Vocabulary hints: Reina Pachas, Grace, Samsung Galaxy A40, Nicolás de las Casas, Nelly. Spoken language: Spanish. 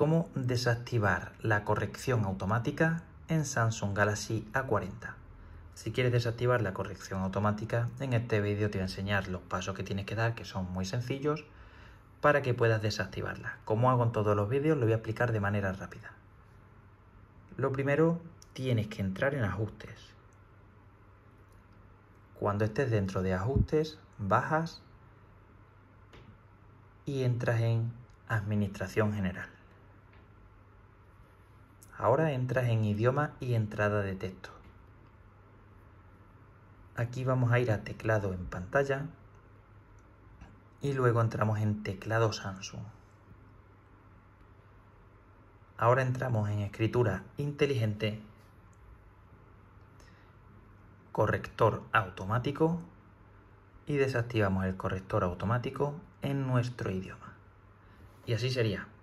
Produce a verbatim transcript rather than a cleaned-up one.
cómo desactivar la corrección automática en Samsung Galaxy A cuarenta. Si quieres desactivar la corrección automática, en este vídeo te voy a enseñar los pasos que tienes que dar, que son muy sencillos, para que puedas desactivarla. Como hago en todos los vídeos, lo voy a explicar de manera rápida. Lo primero, tienes que entrar en ajustes. Cuando estés dentro de ajustes, bajas y entras en administración general. Ahora entras en idioma y entrada de texto. Aquí vamos a ir a teclado en pantalla y luego entramos en teclado Samsung. Ahora entramos en escritura inteligente, corrector automático y desactivamos el corrector automático en nuestro idioma. Y así sería.